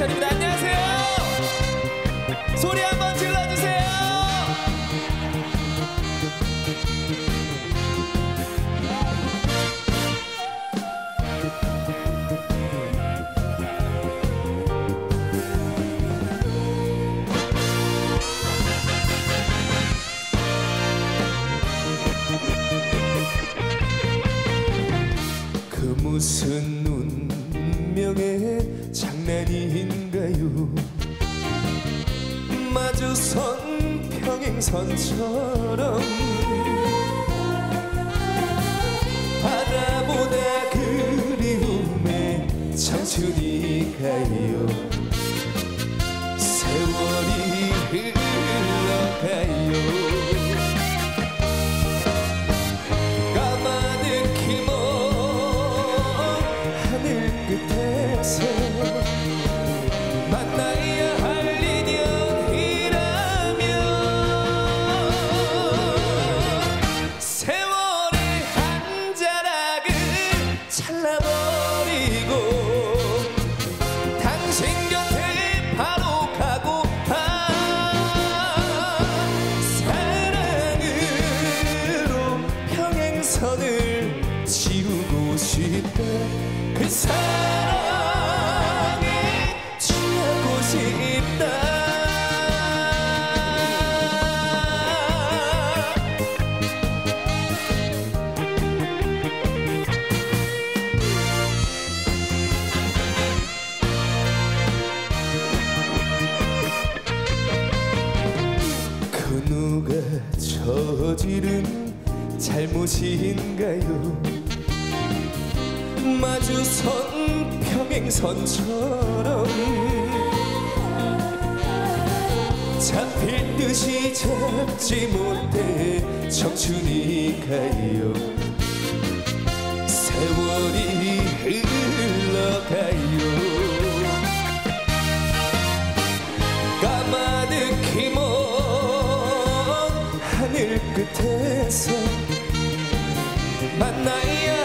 박찬입니다. 안녕하세요. 소리 한번 질러주세요. 그 무슨 운명의 장난인가요? 마주선 평행선처럼 바다보다 그리움의 청춘이 가요. 세월이 흘러가요. 까마득히 먼 하늘 끝에서 만나야 할 인연이라면 세월의 한 자락을 잘라버리고 당신 곁에 바로 가고파. 사랑으로 평행선을 지우고 싶다. 그 사랑에 취하고 싶다. 그 누가 저지른 잘못인가요? 마주선 평행선처럼 잡힐 듯이 잡지 못해 청춘이 가요. 세월이 흘러가요. 까마득히 먼 하늘 끝에서 만나야